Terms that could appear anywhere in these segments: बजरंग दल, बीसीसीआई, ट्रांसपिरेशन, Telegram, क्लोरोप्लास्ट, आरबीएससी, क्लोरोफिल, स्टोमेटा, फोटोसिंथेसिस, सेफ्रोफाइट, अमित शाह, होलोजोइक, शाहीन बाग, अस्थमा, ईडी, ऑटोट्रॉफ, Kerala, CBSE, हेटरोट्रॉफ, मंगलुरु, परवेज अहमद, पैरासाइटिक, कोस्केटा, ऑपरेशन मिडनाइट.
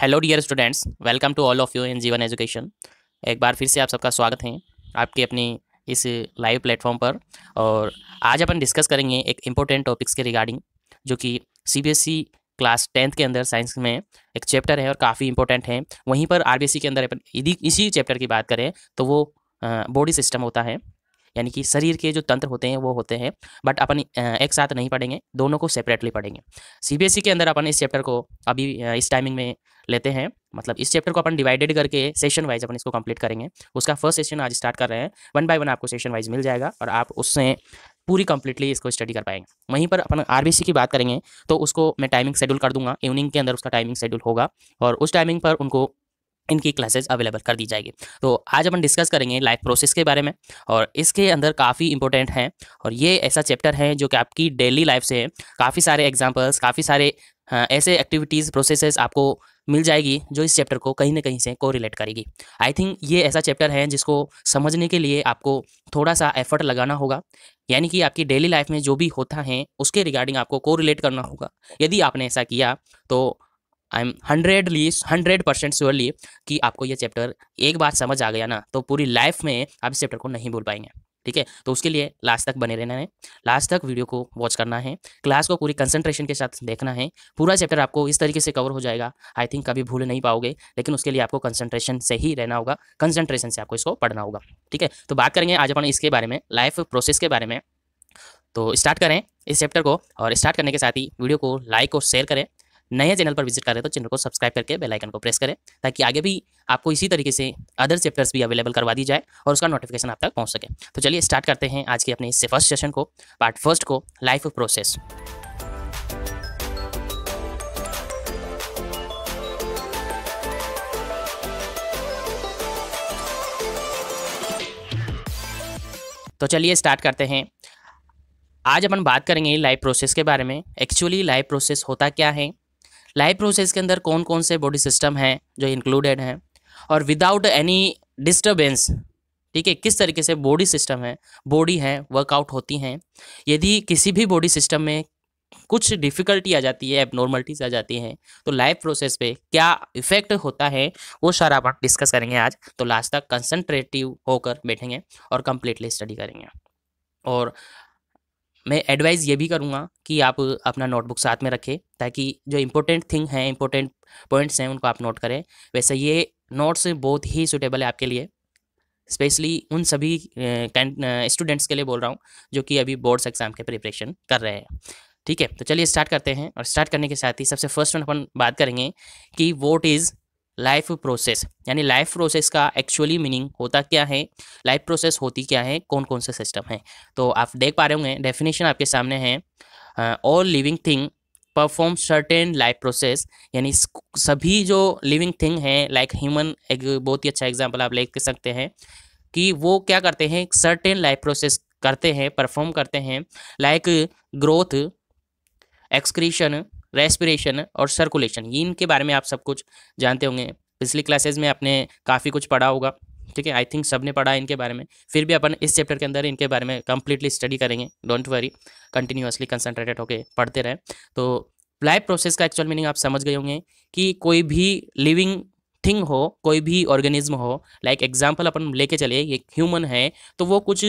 Hello dear students, welcome to all of you in Jeevan education. एक बार फिर से आप सबका स्वागत है आपके अपनी इस लाइव प्लेटफॉर्म पर। और आज अपन डिस्कस करेंगे एक इम्पोर्टेंट टॉपिक्स के रिगार्डिंग, जो कि सीबीएसई क्लास 10th के अंदर साइंस में एक चैप्टर है और काफ़ी इंपॉर्टेंट है। वहीं पर आरबीएससी के अंदर इसी चैप्टर की बात करें तो वो बॉडी सिस्टम होता है, यानी कि शरीर के जो तंत्र होते हैं वो होते हैं, बट अपन एक साथ नहीं पढ़ेंगे, दोनों को सेपरेटली पढ़ेंगे। सीबीएसई के अंदर अपन इस चैप्टर को अभी इस टाइमिंग में लेते हैं, मतलब इस चैप्टर को अपन डिवाइडेड करके सेशन वाइज अपन इसको कंप्लीट करेंगे। उसका फर्स्ट सेशन आज स्टार्ट कर रहे हैं, 1 बाय 1 आपको सेशन वाइज मिल जाएगा और आप उससे पूरी कंप्लीटली इसको स्टडी कर पाएंगे। वहीं पर अपन आरबीएससी की बात करेंगे तो उसको मैं टाइमिंग शेड्यूल कर दूंगा, इवनिंग के अंदर उसका टाइमिंग शेड्यूल होगा और उस टाइमिंग पर उनको इनकी क्लासेस अवेलेबल कर दी जाएगी। तो आज अपन डिस्कस करेंगे लाइफ प्रोसेस के बारे में और इसके अंदर काफ़ी इंपॉर्टेंट है और ये ऐसा चैप्टर है जो कि आपकी डेली लाइफ से काफ़ी सारे एग्जांपल्स, काफ़ी सारे ऐसे एक्टिविटीज़, प्रोसेसेस आपको मिल जाएगी जो इस चैप्टर को कहीं ना कहीं से कोरिलेट करेगी। आई थिंक ये ऐसा चैप्टर है जिसको समझने के लिए आपको थोड़ा सा एफर्ट लगाना होगा, यानी कि आपकी डेली लाइफ में जो भी होता है उसके रिगार्डिंग आपको कोरिलेट करना होगा। यदि आपने ऐसा किया तो आई एम 100% श्योरली कि आपको ये चैप्टर एक बार समझ आ गया ना तो पूरी लाइफ में आप इस चैप्टर को नहीं भूल पाएंगे। ठीक है, तो उसके लिए लास्ट तक बने रहना है, लास्ट तक वीडियो को वॉच करना है, क्लास को पूरी कंसंट्रेशन के साथ देखना है। पूरा चैप्टर आपको इस तरीके से कवर हो जाएगा, आई थिंक कभी भूल नहीं पाओगे, लेकिन उसके लिए आपको कंसंट्रेशन से ही रहना होगा, कंसंट्रेशन से आपको इसको पढ़ना होगा। ठीक है, तो बात करेंगे आज अपन इसके बारे में, लाइफ प्रोसेस के बारे में। तो स्टार्ट करें इस चैप्टर को, और स्टार्ट करने के साथ ही वीडियो को लाइक और शेयर करें। नए चैनल पर विजिट कर रहे हैं तो चैनल को सब्सक्राइब करके बेल आइकन को प्रेस करें, ताकि आगे भी आपको इसी तरीके से अदर चैप्टर्स भी अवेलेबल करवा दी जाए और उसका नोटिफिकेशन आप तक पहुंच सके। तो चलिए स्टार्ट करते हैं आज के अपने इस फर्स्ट सेशन को, पार्ट फर्स्ट को, लाइफ प्रोसेस। तो चलिए स्टार्ट करते हैं। आज अपन बात करेंगे लाइफ प्रोसेस के बारे में। एक्चुअली लाइफ प्रोसेस होता क्या है, लाइफ प्रोसेस के अंदर कौन कौन से बॉडी सिस्टम हैं जो इंक्लूडेड हैं, और विदाउट एनी डिस्टर्बेंस, ठीक है, किस तरीके से बॉडी सिस्टम है, बॉडी है वर्कआउट होती हैं। यदि किसी भी बॉडी सिस्टम में कुछ डिफ़िकल्टी आ जाती है, एबनॉर्मलिटीज आ जाती हैं, तो लाइफ प्रोसेस पे क्या इफेक्ट होता है वो सारा अपन डिस्कस करेंगे आज। तो लास्ट तक कंसंट्रेटिव होकर बैठेंगे और कम्प्लीटली स्टडी करेंगे। और मैं एडवाइस ये भी करूँगा कि आप अपना नोटबुक साथ में रखें, ताकि जो इम्पोर्टेंट थिंग हैं, इम्पोर्टेंट पॉइंट्स हैं, उनको आप नोट करें। वैसे ये नोट्स बहुत ही सूटेबल है आपके लिए, स्पेशली उन सभी स्टूडेंट्स के लिए बोल रहा हूँ जो कि अभी बोर्ड्स एग्जाम के प्रिपरेशन कर रहे हैं। ठीक है, तो चलिए स्टार्ट करते हैं। और स्टार्ट करने के साथ ही सबसे फर्स्ट अपन बात करेंगे कि वॉट इज़ लाइफ प्रोसेस, यानी लाइफ प्रोसेस का एक्चुअली मीनिंग होता क्या है, लाइफ प्रोसेस होती क्या है, कौन कौन से सिस्टम हैं। तो आप देख पा रहे होंगे डेफिनेशन आपके सामने है, all living thing perform certain life process, यानी सभी जो लिविंग थिंग हैं, लाइक ह्यूमन, एक बहुत ही अच्छा एग्जांपल आप ले सकते हैं कि वो क्या करते हैं, सर्टेन लाइफ प्रोसेस करते हैं, परफॉर्म करते हैं, लाइक ग्रोथ, एक्सक्रीशन, रेस्पिरेशन और सर्कुलेशन। इनके बारे में आप सब कुछ जानते होंगे, पिछली क्लासेज में आपने काफ़ी कुछ पढ़ा होगा। ठीक है, आई थिंक सब ने पढ़ा है इनके बारे में, फिर भी अपन इस चैप्टर के अंदर इनके बारे में कंप्लीटली स्टडी करेंगे। डोंट वरी, कंटिन्यूसली कंसंट्रेटेड होकर पढ़ते रहें। तो लाइफ प्रोसेस का एक्चुअल मीनिंग आप समझ गए होंगे कि कोई भी लिविंग थिंग हो, कोई भी ऑर्गेनिज्म हो, लाइक एग्जाम्पल अपन लेके चले, ये ह्यूमन है तो वो कुछ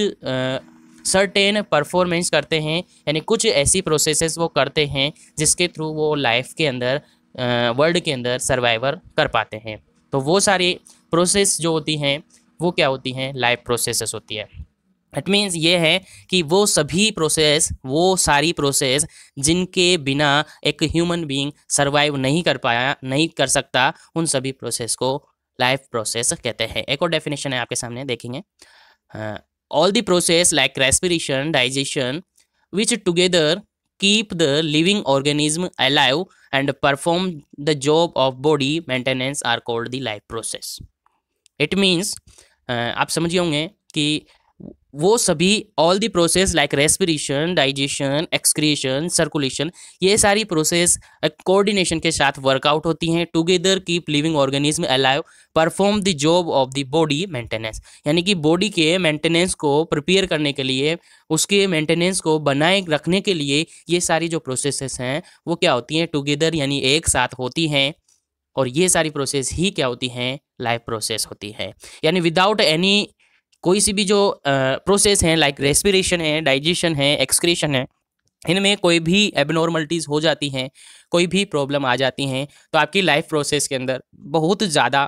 सर्टेन परफॉर्मेंस करते हैं, यानी कुछ ऐसी प्रोसेसेस वो करते हैं जिसके थ्रू वो लाइफ के अंदर, वर्ल्ड के अंदर सर्वाइवर कर पाते हैं। तो वो सारी प्रोसेस जो होती हैं वो क्या होती हैं, लाइफ प्रोसेसेस होती है। इट मीन्स ये है कि वो सभी प्रोसेस, वो सारी प्रोसेस जिनके बिना एक ह्यूमन बीइंग सर्वाइव नहीं कर पाया, नहीं कर सकता, उन सभी प्रोसेस को लाइफ प्रोसेस कहते हैं। एक और डेफिनेशन है आपके सामने, देखेंगे, all the process like respiration, digestion, which together keep the living organism alive and perform the job of body maintenance are called the life process. It means आप समझिए होंगे कि वो सभी all the process like respiration, digestion, excretion, circulation, ये सारी process coordination के साथ वर्कआउट होती हैं, together keep living organism alive, perform the job of the body maintenance, यानी कि बॉडी के मेंटेनेंस को प्रिपेयर करने के लिए, उसके मेंटेनेंस को बनाए रखने के लिए ये सारी जो प्रोसेसेस हैं वो क्या होती हैं, टुगेदर यानी एक साथ होती हैं और ये सारी प्रोसेस ही क्या होती हैं, लाइफ प्रोसेस होती है। यानी विदाउट एनी कोई सी भी जो प्रोसेस हैं लाइक रेस्पिरेशन है, डाइजेशन है, एक्सक्रीशन है, इनमें कोई भी एबनॉर्मलिटीज़ हो जाती हैं, कोई भी प्रॉब्लम आ जाती हैं तो आपकी लाइफ प्रोसेस के अंदर बहुत ज़्यादा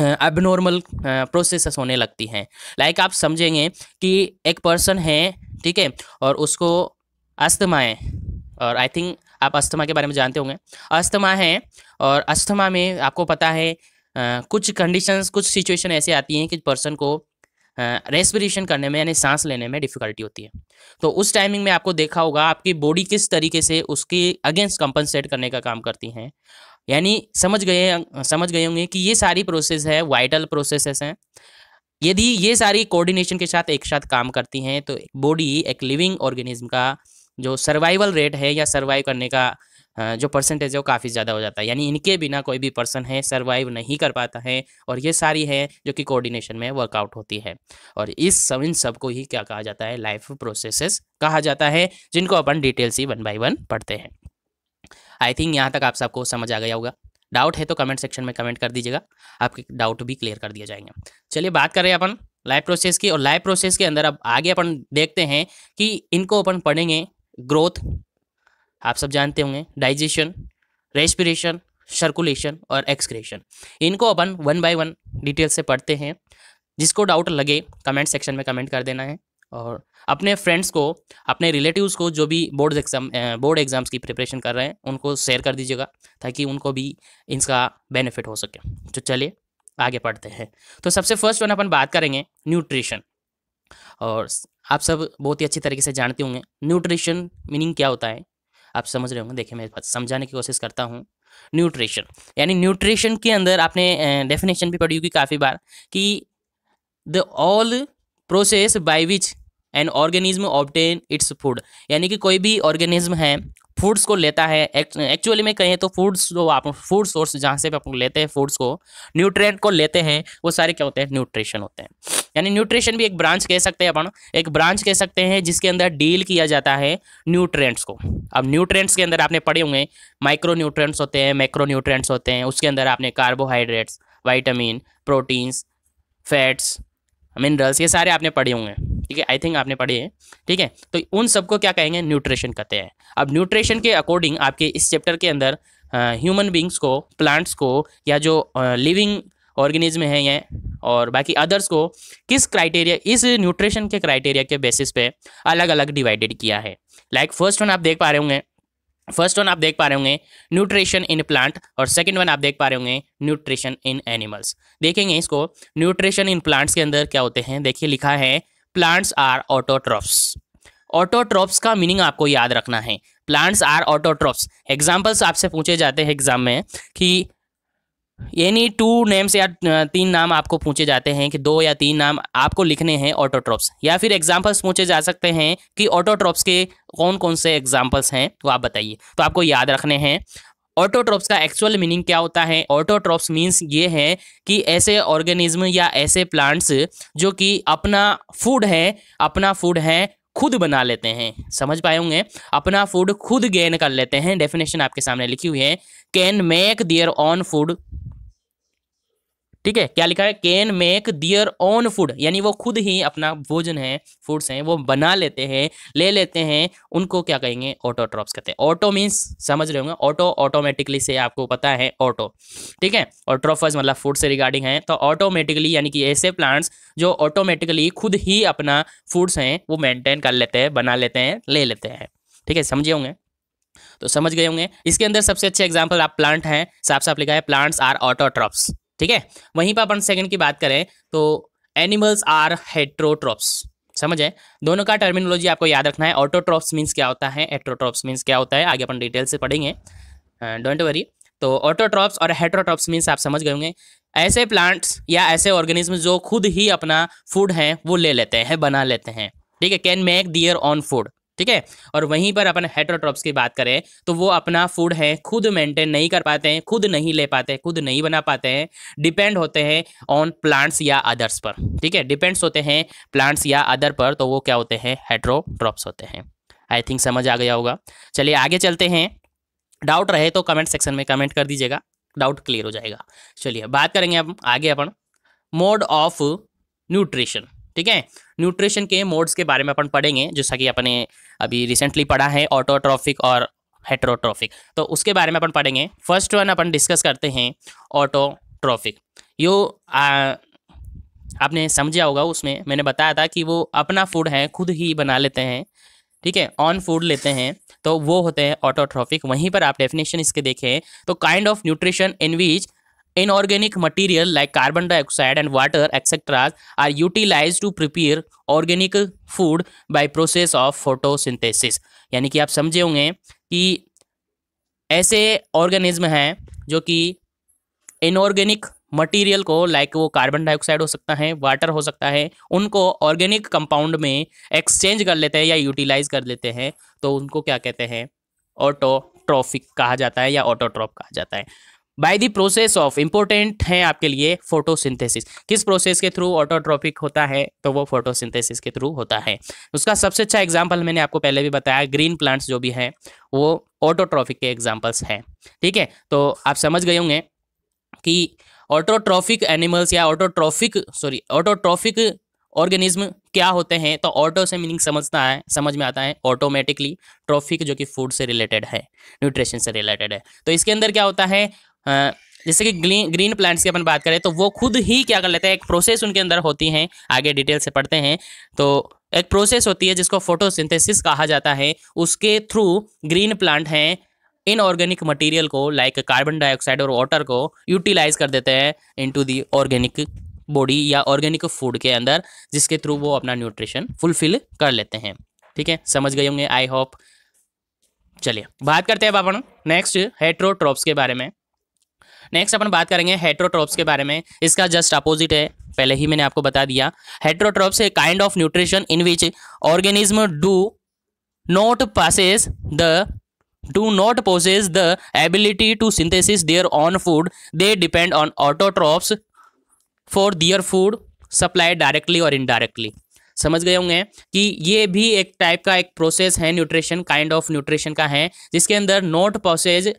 एबनॉर्मल प्रोसेसेस होने लगती हैं। लाइक आप समझेंगे कि एक पर्सन है, ठीक है, और उसको अस्थमा है, और आई थिंक आप अस्थमा के बारे में जानते होंगे, अस्थमा है, और अस्थमा में आपको पता है कुछ कंडीशंस, कुछ सिचुएशन ऐसे आती हैं कि पर्सन को रेस्पिरेशन करने में यानी सांस लेने में डिफ़िकल्टी होती है। तो उस टाइमिंग में आपको देखा होगा आपकी बॉडी किस तरीके से उसके अगेंस्ट कंपनसेट करने का काम करती हैं। यानी समझ गए होंगे कि ये सारी प्रोसेस है, वाइटल प्रोसेसेस हैं। यदि ये सारी कोऑर्डिनेशन के साथ एक साथ काम करती हैं तो बॉडी एक लिविंग ऑर्गेनिज्म का जो सर्वाइवल रेट है या सर्वाइव करने का जो परसेंटेज है वो काफ़ी ज़्यादा हो जाता है। यानी इनके बिना कोई भी पर्सन है सर्वाइव नहीं कर पाता है, और ये सारी है जो कि कोऑर्डिनेशन में वर्कआउट होती है, और इन सबको ही क्या कहा जाता है, लाइफ प्रोसेसेस कहा जाता है, जिनको अपन डिटेल से 1 बाय 1 पढ़ते हैं। आई थिंक यहाँ तक आप सबको समझ आ गया होगा। डाउट है तो कमेंट सेक्शन में कमेंट कर दीजिएगा, आपके डाउट भी क्लियर कर दिए जाएंगे। चलिए बात कर रहे हैं अपन लाइफ प्रोसेस की, और लाइफ प्रोसेस के अंदर अब आगे अपन देखते हैं कि इनको अपन पढ़ेंगे। ग्रोथ आप सब जानते होंगे, डाइजेशन, रेस्पिरेशन, सर्कुलेशन और एक्सक्रेशन, इनको अपन 1 बाय 1 डिटेल से पढ़ते हैं। जिसको डाउट लगे कमेंट सेक्शन में कमेंट कर देना है, और अपने फ्रेंड्स को, अपने रिलेटिव्स को, जो भी बोर्ड एग्ज़ाम्स की प्रिपरेशन कर रहे हैं उनको शेयर कर दीजिएगा, ताकि उनको भी इसका बेनिफिट हो सके। तो चलिए आगे पढ़ते हैं। तो सबसे फर्स्ट वन अपन बात करेंगे न्यूट्रिशन, और आप सब बहुत ही अच्छी तरीके से जानते होंगे न्यूट्रिशन मीनिंग क्या होता है, आप समझ रहे होंगे। देखिए मैं समझाने की कोशिश करता हूँ। न्यूट्रिशन यानी न्यूट्रिशन के अंदर आपने डेफिनेशन भी पढ़ी होगी काफ़ी बार कि the all process by which an organism obtain its food, यानी कि कोई भी ऑर्गेनिज्म है फूड्स को लेता है, एक्चुअली में कहें तो फूड्स जो आप फूड सोर्स जहाँ से आप लेते हैं, फूड्स को, न्यूट्रिएंट को लेते हैं, वो सारे क्या होते हैं, न्यूट्रिशन होते हैं। यानी न्यूट्रिशन भी एक ब्रांच कह सकते हैं अपन, एक ब्रांच कह सकते हैं जिसके अंदर डील किया जाता है न्यूट्रिएंट्स को। अब न्यूट्रिएंट्स के अंदर आपने पढ़े होंगे माइक्रो न्यूट्रिएंट्स होते हैं, मैक्रो न्यूट्रिएंट्स होते हैं। उसके अंदर आपने carbohydrates, vitamin, proteins, fats, minerals, ये सारे आपने पढ़े होंगे, ठीक है, आई थिंक आपने पढ़े हैं, ठीक है। तो उन सबको क्या कहेंगे, न्यूट्रिशन कहते हैं। अब न्यूट्रिशन के अकॉर्डिंग आपके इस चैप्टर के अंदर ह्यूमन बींग्स को, प्लांट्स को, या जो लिविंग ऑर्गेनिज्म है ये, और बाकी अदर्स को किस क्राइटेरिया, इस न्यूट्रिशन के क्राइटेरिया के बेसिस पे अलग अलग डिवाइडेड किया है। लाइक फर्स्ट वन आप देख पा रहे होंगे न्यूट्रिशन इन प्लांट, और सेकंड वन आप देख पा रहे होंगे न्यूट्रिशन इन एनिमल्स। देखेंगे इसको, न्यूट्रिशन इन प्लांट्स के अंदर क्या होते हैं, देखिए लिखा है प्लांट्स आर ऑटोट्रॉफ्स। ऑटोट्रॉफ्स का मीनिंग आपको याद रखना है, प्लांट्स आर ऑटोट्रॉफ्स। एग्जाम्पल्स आपसे पूछे जाते हैं एग्जाम में कि यानी 2 नेम्स या 3 नाम आपको पूछे जाते हैं कि 2 या 3 नाम आपको लिखने हैं ऑटोट्रॉप्स, या फिर एग्जाम्पल्स पूछे जा सकते हैं कि ऑटोट्रॉप्स के कौन कौन से एग्जाम्पल्स हैं, तो आप बताइए। तो आपको याद रखने हैं ऑटोट्रॉप्स का एक्चुअल मीनिंग क्या होता है। ऑटोट्रॉप्स मीन्स ये है कि ऐसे ऑर्गेनिज्म या ऐसे प्लांट्स जो कि अपना फूड है खुद बना लेते हैं, समझ पाए होंगे, अपना फूड खुद गेन कर लेते हैं। डेफिनेशन आपके सामने लिखी हुई है, can make their own food, ठीक है, क्या लिखा है, can make their own food, यानी वो खुद ही अपना भोजन है, फूड्स हैं, वो बना लेते हैं, ले लेते हैं, उनको क्या कहेंगे, ऑटोट्रॉप्स कहते हैं। ऑटो मीन्स समझ रहे होंगे, ऑटो ऑटोमेटिकली से आपको पता है ऑटो, ठीक है, और ट्रॉफस मतलब फूड से रिगार्डिंग है। तो ऑटोमेटिकली यानी कि ऐसे प्लांट्स जो ऑटोमेटिकली खुद ही अपना फूड्स हैं वो मेनटेन कर लेते हैं, बना लेते हैं, ले लेते हैं, ठीक है, समझे होंगे, तो समझ गए होंगे। इसके अंदर सबसे अच्छे एग्जाम्पल आप प्लांट हैं, साफ साफ लिखा है प्लांट्स आर ऑटोट्रॉप्स, ठीक है। वहीं पर अपन सेकंड की बात करें तो एनिमल्स आर हेट्रोट्रॉप्स, समझे, दोनों का टर्मिनोलॉजी आपको याद रखना है। ऑटोट्रॉप्स मीन्स क्या होता है, हेट्रोट्रॉप्स मीन्स क्या होता है, आगे अपन डिटेल से पढ़ेंगे, डोंट वरी। तो ऑटोट्रॉप्स और हेट्रोट्रॉप्स मीन्स आप समझ गए होंगे, ऐसे प्लांट्स या ऐसे ऑर्गेनिज्म जो खुद ही अपना फूड है वो ले लेते हैं, बना लेते हैं, ठीक है, can make their own food, ठीक है। और वहीं पर अपन हेट्रोट्रॉप्स की बात करें तो वो अपना फूड है खुद मेंटेन नहीं कर पाते हैं, खुद नहीं ले पाते, खुद नहीं बना पाते हैं, डिपेंड होते हैं ऑन प्लांट्स या अदर्स पर, ठीक है, डिपेंड्स होते हैं प्लांट्स या अदर पर, तो वो क्या होते हैं, हेट्रोट्रॉप्स होते हैं। आई थिंक समझ आ गया होगा। चलिए आगे चलते हैं, डाउट रहे तो कमेंट सेक्शन में कमेंट कर दीजिएगा, डाउट क्लियर हो जाएगा। चलिए बात करेंगे अब आगे अपन मोड ऑफ न्यूट्रिशन। ठीक है, न्यूट्रिशन के मोड्स के बारे में अपन पढ़ेंगे, जैसा कि अपने अभी रिसेंटली पढ़ा है ऑटोट्रॉफिक और हेटरोट्रॉफिक, तो उसके बारे में अपन पढ़ेंगे। फर्स्ट वन अपन डिस्कस करते हैं ऑटोट्रॉफिक। यो आपने समझा होगा, उसमें मैंने बताया था कि वो अपना फूड है, खुद ही बना लेते हैं, ठीक है, ऑन फूड लेते हैं, तो वो होते हैं ऑटोट्रॉफिक। वहीं पर आप डेफिनेशन इसके देखें तो kind of nutrition in which inorganic material like carbon dioxide and water etcetera are utilise to prepare organic food by process of फोटोसिंथेसिस। यानी कि आप समझे होंगे कि ऐसे ऑर्गेनिज्म हैं जो कि इनऑर्गेनिक मटेरियल को लाइक वो कार्बन डाइऑक्साइड हो सकता है, वाटर हो सकता है, उनको ऑर्गेनिक कंपाउंड में एक्सचेंज कर लेते हैं या यूटिलाइज कर लेते हैं, तो उनको क्या कहते हैं, ऑटोट्रॉफिक कहा जाता है या ऑटोट्रॉप कहा जाता है। By the process of, important है आपके लिए, फोटोसिंथेसिस। किस प्रोसेस के थ्रू ऑटोट्रॉफिक होता है, तो वो फोटोसिंथेसिस के थ्रू होता है। उसका सबसे अच्छा एग्जांपल मैंने आपको पहले भी बताया, ग्रीन प्लांट्स जो भी हैं वो ऑटोट्रॉफिक के एग्जांपल्स हैं। ठीक है, तो आप समझ गए होंगे कि ऑटोट्रॉफिक एनिमल्स या ऑटोट्रॉफिक ऑर्गेनिज्म क्या होते हैं। तो ऑटो से मीनिंग समझना है, समझ में आता है ऑटोमेटिकली, ट्रॉफिक जो कि फूड से रिलेटेड है, न्यूट्रिशन से रिलेटेड है। तो इसके अंदर क्या होता है, जैसे कि ग्रीन प्लांट्स की अपन बात करें तो वो खुद ही क्या कर लेते हैं, एक प्रोसेस उनके अंदर होती है, आगे डिटेल से पढ़ते हैं। तो एक प्रोसेस होती है जिसको फोटोसिंथेसिस कहा जाता है, उसके थ्रू ग्रीन प्लांट हैं इनऑर्गेनिक मटेरियल को लाइक कार्बन डाइऑक्साइड और वाटर को यूटिलाइज कर देते हैं इनटू दी ऑर्गेनिक बॉडी या ऑर्गेनिक फूड के अंदर, जिसके थ्रू वो अपना न्यूट्रिशन फुलफिल कर लेते हैं। ठीक है, समझ गए होंगे आई होप। चलिए बात करते हैं अब अपन नेक्स्ट हेटरोट्रॉप्स के बारे में। नेक्स्ट अपन बात करेंगे हेटरोट्रॉप्स के बारे में। इसका जस्ट अपोजिट है, पहले ही मैंने आपको बता दिया। Heterotrophs a kind of nutrition in which organism do not possess the ability to synthesis their own food, they depend on autotrophs for their food supply directly और इनडायरेक्टली। समझ गए होंगे कि ये भी एक टाइप का एक प्रोसेस है, न्यूट्रिशन काइंड ऑफ न्यूट्रिशन का है, जिसके अंदर not possess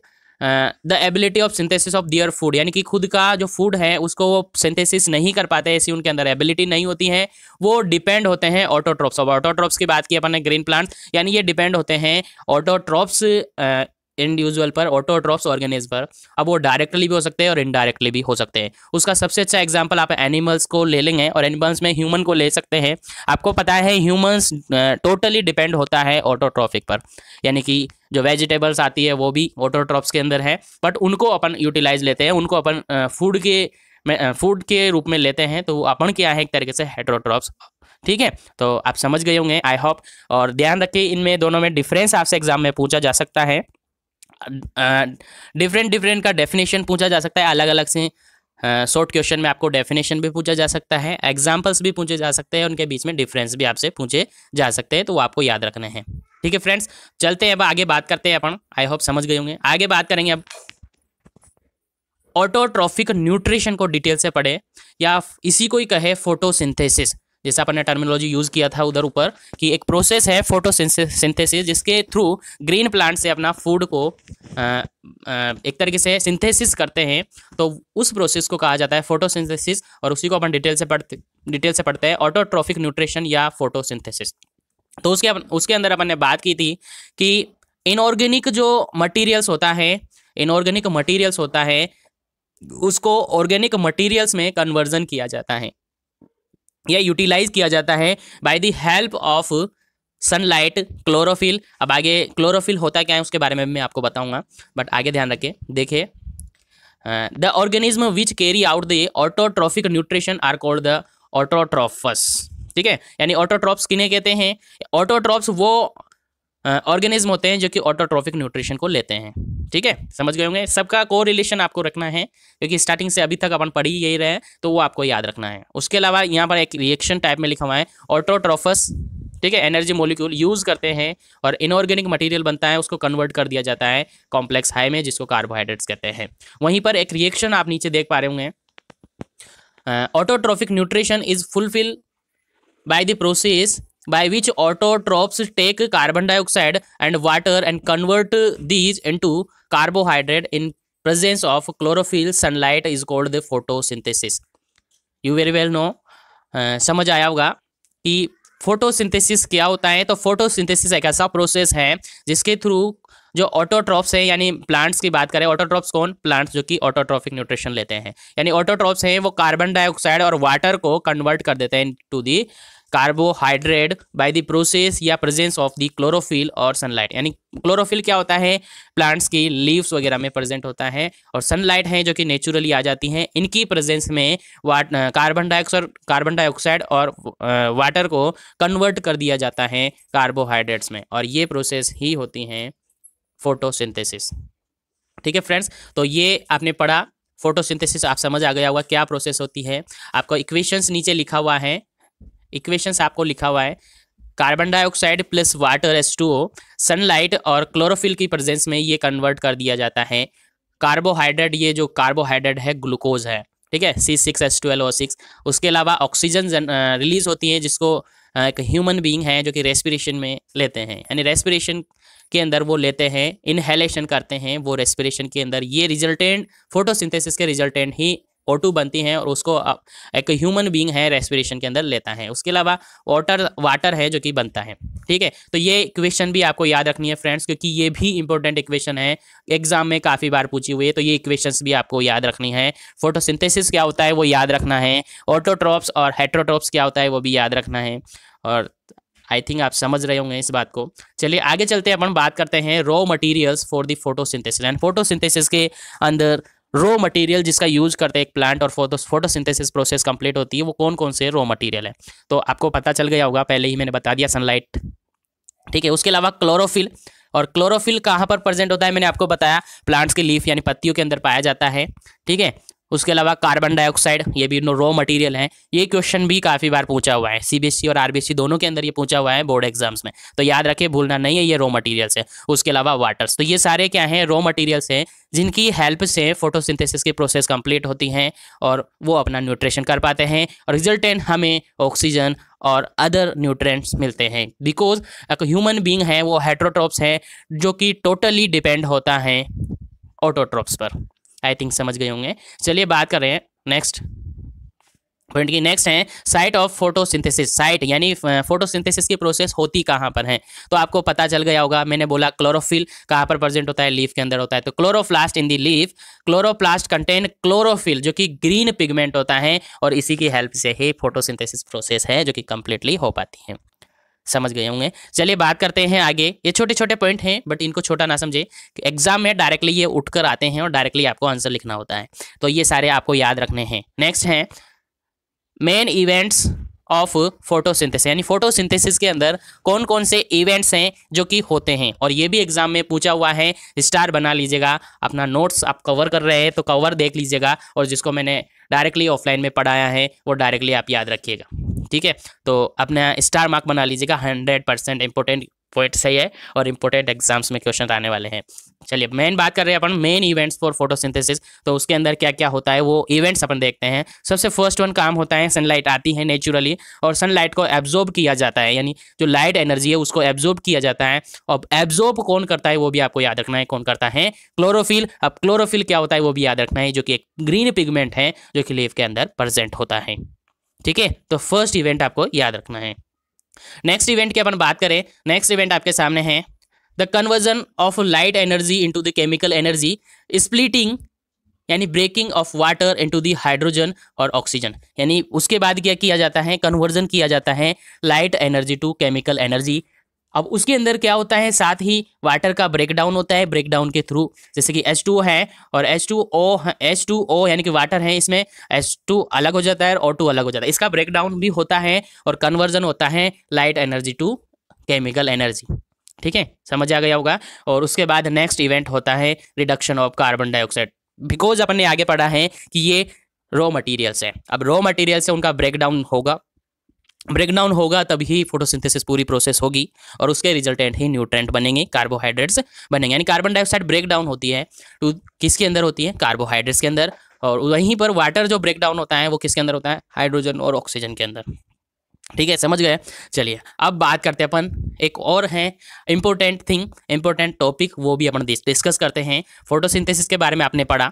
the ability of synthesis of their food, यानी कि खुद का जो फूड है उसको वो सिंथेसिस नहीं कर पाते, ऐसी उनके अंदर एबिलिटी नहीं होती है, वो डिपेंड होते हैं ऑटोट्रॉप्स। अब ऑटोट्रॉप्स की बात की अपन ने, ग्रीन प्लांट, यानी ये डिपेंड होते हैं ऑटोट्रॉप्स इंडिविजुअल पर, ऑटोट्रॉप्स ऑर्गेनिज्म पर। अब वो डायरेक्टली भी हो सकते हैं और इनडायरेक्टली भी हो सकते हैं। उसका सबसे अच्छा एग्जाम्पल आप एनिमल्स को ले लेंगे और एनिमल्स में ह्यूमन को ले सकते हैं। आपको पता है ह्यूमन्स टोटली डिपेंड होता है ऑटोट्रॉफिक पर, यानी कि जो वेजिटेबल्स आती है वो भी ऑटोट्रॉप्स के अंदर है, बट उनको अपन यूटिलाइज लेते हैं, उनको अपन फूड के रूप में लेते हैं, तो अपन क्या है एक तरीके से हेटरोट्रॉप्स। ठीक है, तो आप समझ गए होंगे आई होप। और ध्यान रखिए इनमें दोनों में डिफरेंस आपसे एग्जाम में पूछा जा सकता है, डिफरेंट का डेफिनेशन पूछा जा सकता है, अलग अलग से शॉर्ट क्वेश्चन में आपको डेफिनेशन भी पूछा जा सकता है, एग्जाम्पल्स भी पूछे जा सकते हैं, उनके बीच में डिफरेंस भी आपसे पूछे जा सकते हैं, तो वो आपको याद रखने हैं। ठीक है फ्रेंड्स, चलते हैं अब आगे, बात करते हैं अपन, आई होप समझ गए होंगे। आगे बात करेंगे अब ऑटोट्रॉफिक न्यूट्रिशन को डिटेल से पढ़े, या इसी को ही कहे फोटोसिंथेसिस, जैसा अपने टर्मिनोलॉजी यूज़ किया था उधर ऊपर, कि एक प्रोसेस है फोटोसिंथेसिस, जिसके थ्रू ग्रीन प्लांट से अपना फूड को एक तरीके से सिंथेसिस करते हैं, तो उस प्रोसेस को कहा जाता है फोटोसिंथेसिस, और उसी को अपन डिटेल से पढ़ते हैं ऑटोट्रॉफिक न्यूट्रिशन या फोटोसिंथेसिस। तो उसके अंदर अपन ने बात की थी कि इनऑर्गेनिक जो मटेरियल्स होता है, उसको ऑर्गेनिक मटेरियल्स में कन्वर्जन किया जाता है या यूटिलाइज किया जाता है by the help of sunlight, क्लोरोफिल। अब आगे क्लोरोफिल होता क्या है उसके बारे में मैं आपको बताऊंगा, बट आगे ध्यान रखें, देखिए the organism which carry out the autotrophic nutrition are called the autotrophs. ठीक है, यानी ऑटोट्रॉप्स किन्हें कहते हैं, ऑटोट्रॉप्स वो ऑर्गेनिज्म होते हैं जो कि ऑटोट्रॉफिक न्यूट्रिशन को लेते हैं। ठीक है, समझ गए होंगे। सबका को रिलेशन आपको रखना है, क्योंकि स्टार्टिंग से अभी तक अपन पढ़ ही यही रहे हैं, तो वो आपको याद रखना है। उसके अलावा यहाँ पर एक रिएक्शन टाइप में लिखा हुआ है ऑटोट्रॉफस, ठीक है, एनर्जी मॉलिक्यूल यूज़ करते हैं और इनऑर्गेनिक मटेरियल बनता है, उसको कन्वर्ट कर दिया जाता है कॉम्प्लेक्स हाई में, जिसको कार्बोहाइड्रेट्स कहते हैं। वहीं पर एक रिएक्शन आप नीचे देख पा रहे होंगे, autotrophic nutrition is fulfil by the process by which autotrophs take carbon dioxide and water and convert these into carbohydrate in presence of chlorophyll sunlight is called the photosynthesis. You very well know, समझ आया होगा कि फोटोसिंथेसिस क्या होता है। तो फोटोसिंथेसिस एक ऐसा प्रोसेस है जिसके थ्रू जो ऑटोट्रॉफ्स हैं, यानी प्लांट्स की बात करें, ऑटोट्रॉफ्स कौन, प्लांट्स जो कि ऑटोट्रॉफिक न्यूट्रिशन लेते हैं, यानी ऑटोट्रॉफ्स हैं वो कार्बन डाइऑक्साइड और वाटर को कन्वर्ट कर देते हैं to the carbohydrate by the process या प्रेजेंस ऑफ द क्लोरोफिल और सनलाइट। यानी क्लोरोफिल क्या होता है, प्लांट्स की लीव्स वगैरह में प्रेजेंट होता है, और सनलाइट है जो कि नेचुरली आ जाती हैं, इनकी प्रेजेंस में कार्बन डाइऑक्साइड और वाटर को कन्वर्ट कर दिया जाता है कार्बोहाइड्रेट्स में, और ये प्रोसेस ही होती हैं फोटोसिंथेसिस। ठीक है फ्रेंड्स, तो ये आपने पढ़ा फोटोसिंथेसिस, आप समझ आ गया होगा क्या प्रोसेस होती है। आपको इक्वेशंस नीचे लिखा हुआ है, इक्वेशंस आपको लिखा हुआ है carbon dioxide plus water H2O, sunlight और क्लोरोफिल की प्रेजेंस में ये कन्वर्ट कर दिया जाता है कार्बोहाइड्रेट, ये जो कार्बोहाइड्रेट है ग्लूकोज है, ठीक है C6H12O6। उसके अलावा ऑक्सीजन रिलीज होती है जिसको एक ह्यूमन बीइंग है जो कि रेस्पिरेशन में लेते हैं, यानी रेस्पिरेशन के अंदर वो लेते हैं, इनहेलेशन करते हैं वो रेस्पिरेशन के अंदर, ये रिजल्टेंट फोटोसिंथेसिस के रिजल्टेंट ही O2 बनती हैं और उसको एक ह्यूमन बीइंग है रेस्पिरेशन के अंदर लेता है। उसके अलावा वाटर है जो कि बनता है। ठीक है, तो ये इक्वेशन भी आपको याद रखनी है फ्रेंड्स, क्योंकि ये भी इंपॉर्टेंट इक्वेशन है, एग्जाम में काफ़ी बार पूछी हुई है, तो ये इक्वेशंस भी आपको याद रखनी है। फोटोसिंथेसिस क्या होता है वो याद रखना है, ऑटोट्रॉफ्स और हेटरोट्रॉफ्स क्या होता है वो भी याद रखना है, और आई थिंक आप समझ रहे होंगे इस बात को। चलिए आगे चलते हैं, अपन बात करते हैं raw materials for the फोटोसिंथेसिस। And फोटोसिंथेसिस के अंदर रॉ मटेरियल जिसका यूज करते हैं एक प्लांट और फोटोसिंथेसिस प्रोसेस कंप्लीट होती है, वो कौन कौन से रॉ मटेरियल है, तो आपको पता चल गया होगा, पहले ही मैंने बता दिया सनलाइट। ठीक है, उसके अलावा क्लोरोफिल, और क्लोरोफिल कहाँ पर प्रेजेंट होता है मैंने आपको बताया, प्लांट्स के लीफ यानी पत्तियों के अंदर पाया जाता है। ठीक है, उसके अलावा कार्बन डाइऑक्साइड, ये भी रॉ मटेरियल है। ये क्वेश्चन भी काफ़ी बार पूछा हुआ है, CBSE और RBSE दोनों के अंदर ये पूछा हुआ है बोर्ड एग्जाम्स में, तो याद रखें भूलना नहीं है, ये रॉ मटेरियल्स है। उसके अलावा वाटर्स, तो ये सारे क्या हैं, रॉ मटेरियल्स हैं जिनकी हेल्प से फोटोसिंथेसिस की प्रोसेस कंप्लीट होती हैं और वो अपना न्यूट्रिशन कर पाते हैं, और रिजल्टेंट हमें ऑक्सीजन और अदर न्यूट्रिएंट्स मिलते हैं। बिकॉज एक ह्यूमन बीइंग है वो हेटरोट्रॉफ्स है जो कि टोटली डिपेंड होता है ऑटोट्रॉफ्स पर। आई थिंक समझ गए होंगे। चलिए बात कर रहे हैं नेक्स्ट पॉइंट की। नेक्स्ट है साइट ऑफ फोटोसिंथेसिस। साइट यानी फोटोसिंथेसिस की प्रोसेस होती कहाँ पर है, तो आपको पता चल गया होगा, मैंने बोला क्लोरोफिल कहाँ पर प्रेजेंट होता है, लीफ के अंदर होता है, तो क्लोरोप्लास्ट in the leaf. क्लोरोप्लास्ट contain क्लोरोफिल जो कि ग्रीन पिगमेंट होता है, और इसी की हेल्प से ही फोटोसिंथेसिस प्रोसेस है जो कि कंप्लीटली हो पाती है। समझ गए होंगे। चलिए बात करते हैं आगे। ये छोटे छोटे पॉइंट हैं, बट इनको छोटा ना समझे, एग्जाम में डायरेक्टली ये उठकर आते हैं और डायरेक्टली आपको आंसर लिखना होता है, तो ये सारे आपको याद रखने हैं। नेक्स्ट है मेन इवेंट्स ऑफ फोटोसिंथेसिस, यानी फोटोसिंथेसिस के अंदर कौन कौन से इवेंट्स हैं जो कि होते हैं, और ये भी एग्जाम में पूछा हुआ है। स्टार बना लीजिएगा, अपना नोट्स आप कवर कर रहे हैं तो कवर देख लीजिएगा, और जिसको मैंने डायरेक्टली ऑफलाइन में पढ़ाया है वो डायरेक्टली आप याद रखिएगा। ठीक है, तो अपना स्टार मार्क बना लीजिएगा, 100% इंपॉर्टेंट पॉइंट सही है, और इंपॉर्टेंट एग्जाम्स में क्वेश्चन आने वाले हैं। चलिए मेन बात कर रहे हैं अपन, मेन इवेंट्स फॉर फोटोसिंथेसिस, तो उसके अंदर क्या क्या होता है वो इवेंट्स अपन देखते हैं। सबसे फर्स्ट वन काम होता है सनलाइट आती है नेचुरली, और सनलाइट को एब्जॉर्ब किया जाता है, यानी जो लाइट एनर्जी है उसको एब्जॉर्ब किया जाता है। अब एब्जॉर्ब कौन करता है वो भी आपको याद रखना है, कौन करता है, क्लोरोफिल। अब क्लोरोफिल क्या होता है वो भी याद रखना है, जो कि एक ग्रीन पिगमेंट है जो कि लीफ के अंदर प्रेजेंट होता है। ठीक है, तो फर्स्ट इवेंट आपको याद रखना है। नेक्स्ट इवेंट की अपन बात करें, नेक्स्ट इवेंट आपके सामने है the conversion of light energy into the chemical energy, splitting यानी breaking of water into the hydrogen और ऑक्सीजन। यानी उसके बाद क्या किया जाता है, कन्वर्जन किया जाता है light energy to chemical energy. अब उसके अंदर क्या होता है, साथ ही वाटर का ब्रेकडाउन होता है, ब्रेकडाउन के थ्रू जैसे कि H2O है और H2O यानी कि वाटर है, इसमें H2 अलग हो जाता है और O2 अलग हो जाता है, इसका ब्रेकडाउन भी होता है और कन्वर्जन होता है light energy to chemical energy. ठीक है, समझ आ गया होगा। और उसके बाद नेक्स्ट इवेंट होता है reduction of carbon dioxide, because अपन ने आगे पढ़ा है कि ये रॉ मटेरियल्स हैं। अब रॉ मटेरियल्स है उनका ब्रेकडाउन होगा, ब्रेकडाउन होगा तभी फोटोसिंथेसिस पूरी प्रोसेस होगी, और उसके रिजल्टेंट ही न्यूट्रिएंट बनेंगे, कार्बोहाइड्रेट्स बनेंगे। यानी कार्बन डाइऑक्साइड ब्रेकडाउन होती है टू किसके अंदर होती है, कार्बोहाइड्रेट्स के अंदर, और वहीं पर वाटर जो ब्रेकडाउन होता है वो किसके अंदर होता है, हाइड्रोजन और ऑक्सीजन के अंदर। ठीक है, समझ गए। चलिए अब बात करते हैं अपन एक और है इम्पोर्टेंट थिंग, इम्पोर्टेंट टॉपिक, वो भी अपन डिस्कस करते हैं। फोटोसिंथेसिस के बारे में आपने पढ़ा,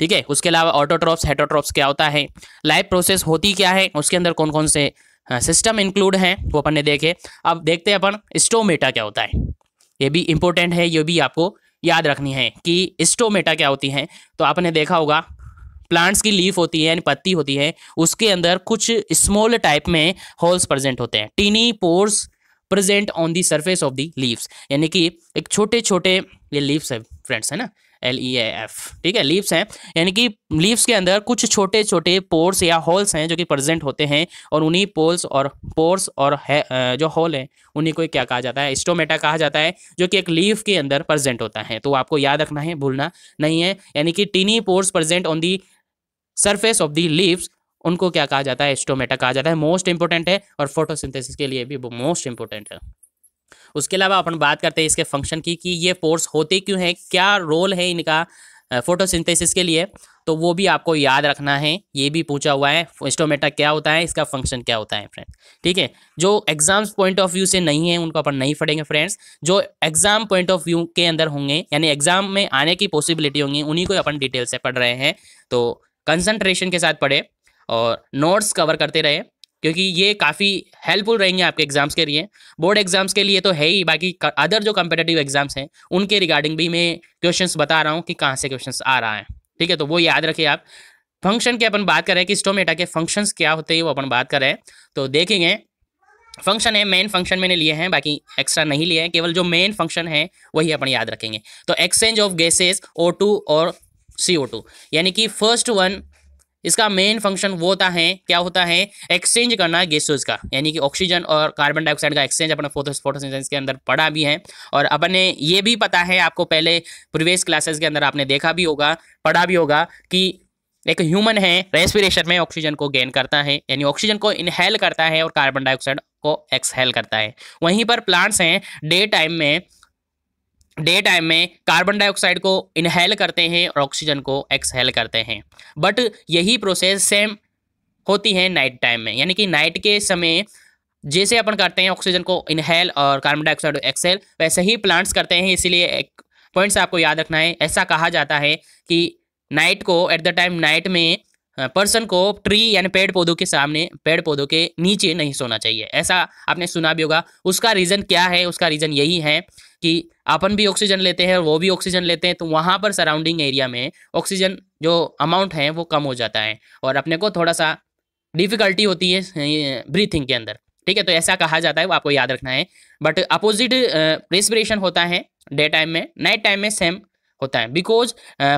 ठीक है। उसके अलावा ऑटोट्रॉफ्स, हेटोट्रॉफ्स क्या होता है, लाइफ प्रोसेस होती क्या है, उसके अंदर कौन कौन से सिस्टम इंक्लूड हैं वो अपन ने देखे। अब देखते हैं अपन स्टोमेटा क्या होता है, ये भी इम्पोर्टेंट है, ये भी आपको याद रखनी है कि स्टोमेटा क्या होती है। तो आपने देखा होगा प्लांट्स की लीफ होती है यानी पत्ती होती है, उसके अंदर कुछ स्मॉल टाइप में होल्स प्रेजेंट होते हैं, tiny pores present on the surface of the leaves, यानी कि एक छोटे छोटे ये लीव्स है फ्रेंड्स, है ना, LEAF, ठीक है, लीव्स हैं, यानी कि लीव्स के अंदर कुछ छोटे छोटे पोर्स या होल्स हैं जो कि प्रेजेंट होते हैं, और उन्हीं पोल्स और पोर्स और जो होल हैं उन्हीं को क्या कहा जाता है, स्टोमेटा कहा जाता है, जो कि एक लीफ के अंदर प्रेजेंट होता है। तो आपको याद रखना है, भूलना नहीं है, यानी कि tiny pores present on the surface of the leaves, उनको क्या कहा जाता है, स्टोमेटा कहा जाता है। मोस्ट इंपॉर्टेंट है और फोटोसिंथेसिस के लिए भी मोस्ट इंपॉर्टेंट है। उसके अलावा अपन बात करते हैं इसके फंक्शन की, कि ये पोर्स होते क्यों हैं, क्या रोल है इनका फोटोसिंथेसिस के लिए, तो वो भी आपको याद रखना है, ये भी पूछा हुआ है। स्टोमेटा क्या होता है, इसका फंक्शन क्या होता है फ्रेंड्स, ठीक है। जो एग्जाम्स पॉइंट ऑफ व्यू से नहीं है उनको अपन नहीं पढ़ेंगे फ्रेंड्स, जो एग्जाम पॉइंट ऑफ व्यू के अंदर होंगे यानी एग्जाम में आने की पॉसिबिलिटी होंगी, उन्हीं को अपन डिटेल से पढ़ रहे हैं। तो कंसंट्रेशन के साथ पढ़े और नोट्स कवर करते रहे, क्योंकि ये काफ़ी हेल्पफुल रहेंगे आपके एग्जाम्स के लिए। बोर्ड एग्जाम्स के लिए तो है ही, बाकी अदर जो कॉम्पिटिटिव एग्जाम्स हैं उनके रिगार्डिंग भी मैं क्वेश्चंस बता रहा हूँ कि कहाँ से क्वेश्चंस आ रहा है, ठीक है। तो वो याद रखिए आप। फंक्शन की अपन बात करें कि स्टोमेटा के फंक्शंस क्या होते हैं, वो अपन बात करें तो देखेंगे फंक्शन है, मेन फंक्शन मैंने लिए हैं, बाकी एक्स्ट्रा नहीं लिए हैं, केवल जो मेन फंक्शन है वही अपन याद रखेंगे। तो एक्सचेंज ऑफ गैसेज O2 और CO2, यानी कि फर्स्ट वन इसका मेन फंक्शन वो होता है, क्या होता है, एक्सचेंज करना गैसेस का, यानी कि ऑक्सीजन और कार्बन डाइऑक्साइड का एक्सचेंज अपना फोटोसिंथेसिस के अंदर पढ़ा भी है, और अपन ने ये भी पता है आपको, पहले प्रीवियस क्लासेस के अंदर आपने देखा भी होगा, पढ़ा भी होगा कि एक ह्यूमन है रेस्पिरेशन में ऑक्सीजन को गेन करता है, यानी ऑक्सीजन को इनहेल करता है और कार्बन डाइऑक्साइड को एक्सहेल करता है। वहीं पर प्लांट्स हैं डे टाइम में कार्बन डाइऑक्साइड को इनहेल करते हैं और ऑक्सीजन को एक्सहेल करते हैं, बट यही प्रोसेस सेम होती है नाइट टाइम में, यानी कि नाइट के समय जैसे अपन करते हैं ऑक्सीजन को इनहेल और कार्बन डाइऑक्साइड को एक्सहेल, वैसे ही प्लांट्स करते हैं। इसीलिए एक पॉइंट्स आपको याद रखना है, ऐसा कहा जाता है कि नाइट को एट द टाइम, नाइट में पर्सन को ट्री यानी पेड़ पौधों के सामने, पेड़ पौधों के नीचे नहीं सोना चाहिए, ऐसा आपने सुना भी होगा। उसका रीज़न क्या है, उसका रीज़न यही है कि अपन भी ऑक्सीजन लेते हैं और वो भी ऑक्सीजन लेते हैं, तो वहाँ पर सराउंडिंग एरिया में ऑक्सीजन जो अमाउंट है वो कम हो जाता है और अपने को थोड़ा सा डिफ़िकल्टी होती है ब्रीथिंग के अंदर, ठीक है। तो ऐसा कहा जाता है, वो आपको याद रखना है। बट अपोजिट रेस्पिरेशन होता है डे टाइम में, नाइट टाइम में सेम होता है, बिकॉज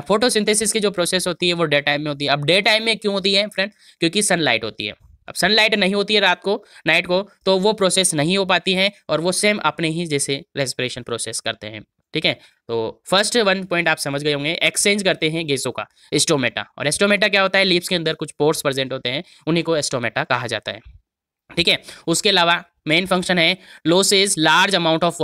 फोटोसिंथेसिस की जो प्रोसेस होती है वो डे टाइम में होती है। अब डे टाइम में क्यों होती है फ्रेंड, क्योंकि सनलाइट होती है। अब सनलाइट नहीं होती है रात को, नाइट को, तो वो प्रोसेस नहीं हो पाती है और वो सेम अपने ही जैसे रेस्पिरेशन प्रोसेस करते हैं, ठीक है। तो फर्स्ट वन पॉइंट आप समझ गए होंगे, एक्सचेंज करते हैं गैसों का, स्टोमेटा। और स्टोमेटा क्या होता है, लीव्स के अंदर कुछ पोर्स प्रेजेंट होते हैं, उन्हीं को स्टोमेटा कहा जाता है, ठीक है। उसके अलावा मेन फंक्शन है losses large amount of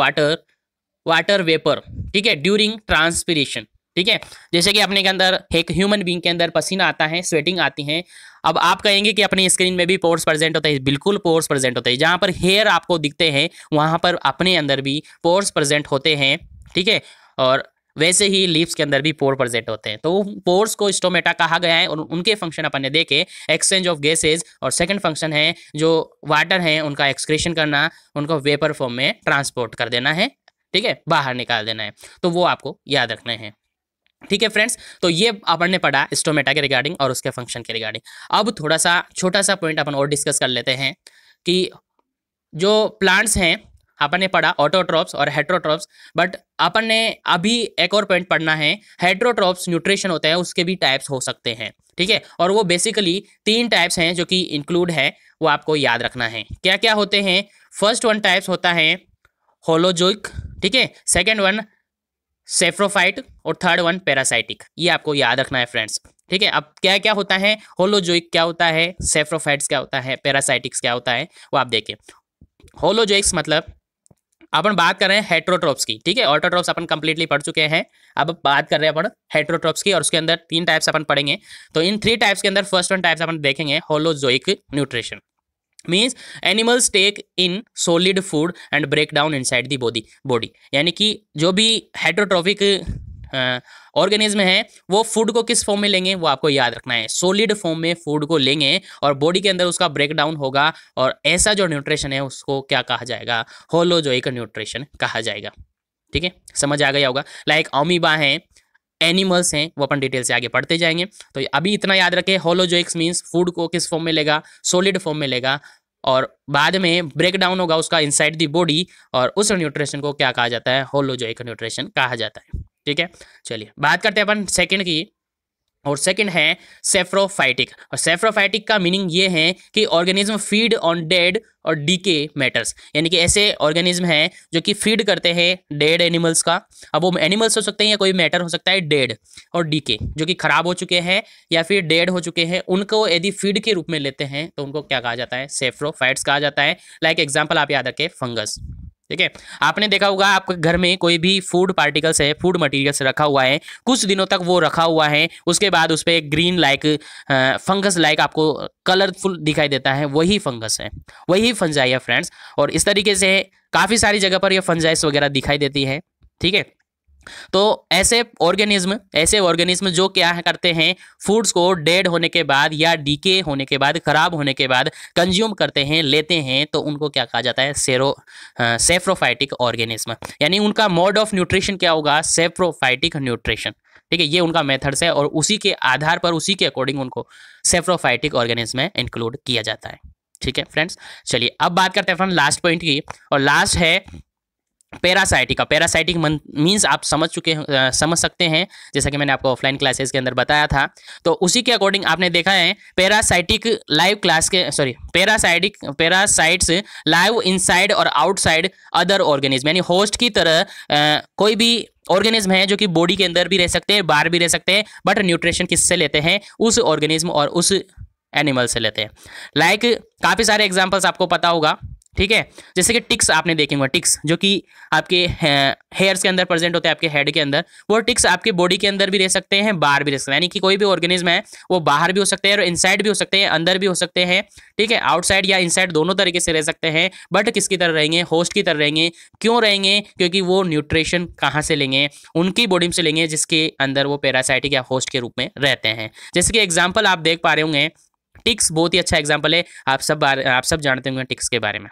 water vapour, ठीक है, ड्यूरिंग ट्रांसपिरेशन, ठीक है। जैसे कि अपने के अंदर एक ह्यूमन बीइंग के अंदर पसीना आता है, स्वेटिंग आती है। अब आप कहेंगे कि अपनी स्क्रीन में भी पोर्स प्रेजेंट होते हैं, बिल्कुल पोर्स प्रेजेंट होते हैं, जहाँ पर हेयर आपको दिखते हैं वहाँ पर अपने अंदर भी पोर्स प्रेजेंट होते हैं, ठीक है। और वैसे ही लीव्स के अंदर भी पोर प्रेजेंट होते हैं, तो पोर्स को स्टोमेटा कहा गया है और उनके फंक्शन अपन ने देखे, एक्सचेंज ऑफ गैसेज, और सेकंड फंक्शन है जो वाटर है उनका एक्सक्रेशन करना, उनको वेपर फॉर्म में ट्रांसपोर्ट कर देना है, ठीक है, बाहर निकाल देना है, तो वो आपको याद रखना है, ठीक है फ्रेंड्स। तो ये अपन ने पढ़ा स्टोमेटा के रिगार्डिंग और उसके फंक्शन के रिगार्डिंग। अब थोड़ा सा छोटा सा पॉइंट अपन और डिस्कस कर लेते हैं कि जो प्लांट्स हैं अपन ने पढ़ा ऑटोट्रॉफ्स और हेटरोट्रॉफ्स, बट अपन ने अभी एक और पॉइंट पढ़ना है, हेटरोट्रॉफ्स न्यूट्रिशन होते हैं, उसके भी टाइप्स हो सकते हैं, ठीक है। और वो बेसिकली 3 टाइप्स हैं जो कि इंक्लूड है, वो आपको याद रखना है। क्या क्या होते हैं, फर्स्ट वन टाइप्स होता है होलोजोइक, ठीक है, सेकेंड वन सेफ्रोफाइट और थर्ड वन पैरासाइटिक, ये आपको याद रखना है फ्रेंड्स, ठीक है। अब क्या क्या होता है, होलोजोइक क्या होता है, सेफ्रोफाइट्स क्या होता है, पैरासाइटिक्स क्या होता है, वो आप देखें। होलोजोइक्स मतलब अपन बात कर रहे हैं हेटरोट्रॉप्स की, ठीक है, ऑटोट्रॉप्स अपन कंप्लीटली पढ़ चुके हैं, अब बात कर रहे हैं अपन हेटरोट्रॉप्स की और उसके अंदर 3 टाइप्स अपन पढ़ेंगे। तो इन 3 टाइप्स के अंदर फर्स्ट वन टाइप्स अपन देखेंगे होलोजोइक nutrition, means animals take in solid food and break down inside the body, यानी कि जो भी हेटरोट्रॉफिक ऑर्गेनिज्म है वो फूड को किस फॉर्म में लेंगे वो आपको याद रखना है, सॉलिड फॉर्म में फूड को लेंगे और बॉडी के अंदर उसका ब्रेकडाउन होगा और ऐसा जो न्यूट्रिशन है उसको क्या कहा जाएगा, होलोजोइक न्यूट्रिशन कहा जाएगा। ठीक है, समझ आ गया होगा। लाइक अमीबा हैं, एनिमल्स हैं, वो अपन डिटेल से आगे पढ़ते जाएंगे। तो अभी इतना याद रखें, होलोजोइक्स मीन्स फूड को किस फॉर्म में लेगा, सॉलिड फॉर्म में लेगा और बाद में ब्रेकडाउन होगा उसका इनसाइड द बॉडी और उस न्यूट्रिशन को क्या कहा जाता है, होलोजोइक न्यूट्रिशन कहा जाता है। ठीक है, चलिए बात करते हैं अपन सेकंड की, और सेकंड है सेफ्रोफाइटिक। और सेफ्रोफाइटिक का मीनिंग ये है कि ऑर्गेनिज्म फीड ऑन डेड और डीके मैटर्स, यानी कि ऐसे ऑर्गेनिज्म हैं जो कि फीड करते हैं डेड एनिमल्स का। अब वो एनिमल्स हो सकते हैं या कोई मैटर हो सकता है, डेड और डीके जो कि खराब हो चुके हैं या फिर डेड हो चुके हैं, उनको यदि फीड के रूप में लेते हैं तो उनको क्या कहा जाता है, सेफ्रोफाइट्स कहा जाता है। लाइक एग्जाम्पल आप याद रखें फंगस। ठीक है, आपने देखा होगा आपके घर में कोई भी फूड पार्टिकल्स है, फूड मटेरियल्स रखा हुआ है, कुछ दिनों तक वो रखा हुआ है, उसके बाद उस पर ग्रीन लाइक फंगस लाइक आपको कलरफुल दिखाई देता है, वही फंगस है, वही फंजाई है फ्रेंड्स। और इस तरीके से काफ़ी सारी जगह पर ये फंजाइस वगैरह दिखाई देती है। ठीक है, तो ऐसे ऑर्गेनिज्म जो क्या करते हैं, फूड्स को डेड होने के बाद या डीके होने के बाद, खराब होने के बाद कंज्यूम करते हैं, लेते हैं, तो उनको क्या कहा जाता है, सेफ्रोफाइटिक ऑर्गेनिज्म। यानी उनका मोड ऑफ न्यूट्रिशन क्या होगा, सेफ्रोफाइटिक न्यूट्रिशन। ठीक है, ये उनका मेथड्स है और उसी के आधार पर, उसी के अकॉर्डिंग उनको सेफ्रोफाइटिक ऑर्गेनिज्म में इंक्लूड किया जाता है। ठीक है फ्रेंड्स, चलिए अब बात करते हैं फ्रेंड लास्ट पॉइंट की, और लास्ट है पैरासाइटिक का। पैरासाइटिक मीन्स आप समझ सकते हैं, जैसा कि मैंने आपको ऑफलाइन क्लासेस के अंदर बताया था, तो उसी के अकॉर्डिंग आपने देखा है पैरासाइटिक लाइव क्लास के पैरासाइट्स लाइव इनसाइड और आउटसाइड अदर ऑर्गेनिज्म, यानी होस्ट की तरह कोई भी ऑर्गेनिज्म है जो कि बॉडी के अंदर भी रह सकते हैं, बाहर भी रह सकते हैं, बट न्यूट्रिशन किससे लेते हैं, उस ऑर्गेनिज्म और उस एनिमल से लेते हैं। लाइक काफ़ी सारे एग्जाम्पल्स आपको पता होगा। ठीक है, जैसे कि टिक्स आपने देखे होंगे, टिक्स जो कि आपके हेयर्स के अंदर प्रेजेंट होते हैं, आपके हेड के अंदर, वो टिक्स आपके बॉडी के अंदर भी रह सकते हैं, बाहर भी रह सकते हैं, यानी कि कोई भी ऑर्गेनिज्म है वो बाहर भी हो सकते हैं और इनसाइड भी हो सकते हैं, अंदर भी हो सकते हैं। ठीक है, आउटसाइड या इनसाइड दोनों तरीके से रह सकते हैं, बट किसकी तरह रहेंगे, होस्ट की तरह रहेंगे। क्यों रहेंगे, क्योंकि वो न्यूट्रिशन कहाँ से लेंगे, उनकी बॉडी से लेंगे जिसके अंदर वो पैरासाइटिक या होस्ट के रूप में रहते हैं। जैसे कि एग्जाम्पल आप देख पा रहे होंगे, टिक्स बहुत ही अच्छा एग्जाम्पल है, आप सब जानते होंगे टिक्स के बारे में।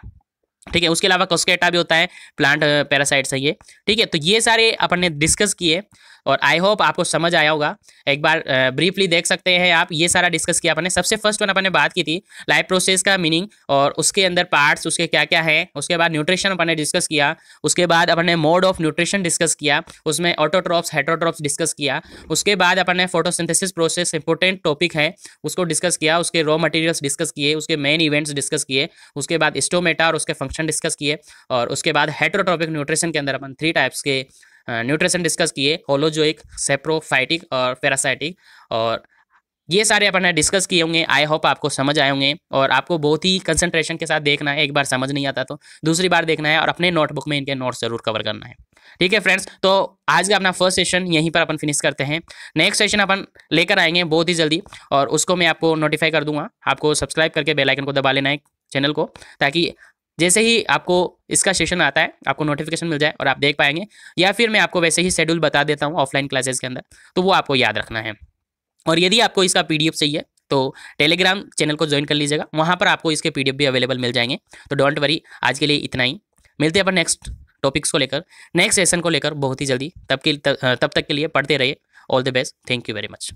ठीक है, उसके अलावा कोस्केटा भी होता है, प्लांट पैरासाइट्स है ये। ठीक है, तो ये सारे अपन ने डिस्कस किए और आई होप आपको समझ आया होगा। एक बार ब्रीफली देख सकते हैं आप, ये सारा डिस्कस किया अपन ने। सबसे फर्स्ट वन अपन ने बात की थी लाइफ प्रोसेस का मीनिंग और उसके अंदर पार्ट्स, उसके क्या क्या है। उसके बाद न्यूट्रिशन अपन ने डिस्कस किया, उसके बाद अपन ने मोड ऑफ न्यूट्रिशन डिस्कस किया, उसमें ऑटोट्रॉफ्स हेटरोट्रॉफ्स डिस्कस किया। उसके बाद अपन ने फोटोसिंथेसिस प्रोसेस इंपॉर्टेंट टॉपिक है उसको डिस्कस किया, उसके रॉ मटेरियल्स डिस्कस किए, उसके मेन इवेंट्स डिस्कस किए, उसके बाद स्टोमेटा और उसके फंक्शन डिस्कस किए, और उसके बाद हेटरोट्रॉपिक न्यूट्रिशन के अंदर अपन 3 टाइप्स के न्यूट्रिशन डिस्कस किए, होलोजोइक, सेफ्रोफाइटिक और पैरासाइटिक। और ये सारे अपन ने डिस्कस किए होंगे, आई होप आपको समझ आए होंगे। और आपको बहुत ही कंसंट्रेशन के साथ देखना है, एक बार समझ नहीं आता तो दूसरी बार देखना है और अपने नोटबुक में इनके नोट्स जरूर कवर करना है। ठीक है फ्रेंड्स, तो आज का अपना फर्स्ट सेशन यहीं पर अपन फिनिश करते हैं। नेक्स्ट सेशन अपन लेकर आएंगे बहुत ही जल्दी और उसको मैं आपको नोटिफाई कर दूंगा। आपको सब्सक्राइब करके बेल आइकन को दबा लेना है चैनल को, ताकि जैसे ही आपको इसका सेशन आता है आपको नोटिफिकेशन मिल जाए और आप देख पाएंगे, या फिर मैं आपको वैसे ही शेड्यूल बता देता हूँ ऑफलाइन क्लासेस के अंदर, तो वो आपको याद रखना है। और यदि आपको इसका पीडीएफ चाहिए तो टेलीग्राम चैनल को ज्वाइन कर लीजिएगा, वहाँ पर आपको इसके पीडीएफ भी अवेलेबल मिल जाएंगे। तो डोंट वरी, आज के लिए इतना ही। मिलते हैं अपन नेक्स्ट टॉपिक्स को लेकर, नेक्स्ट सेशन को लेकर बहुत ही जल्दी। तब तक के लिए पढ़ते रहिए। All the best, thank you very much.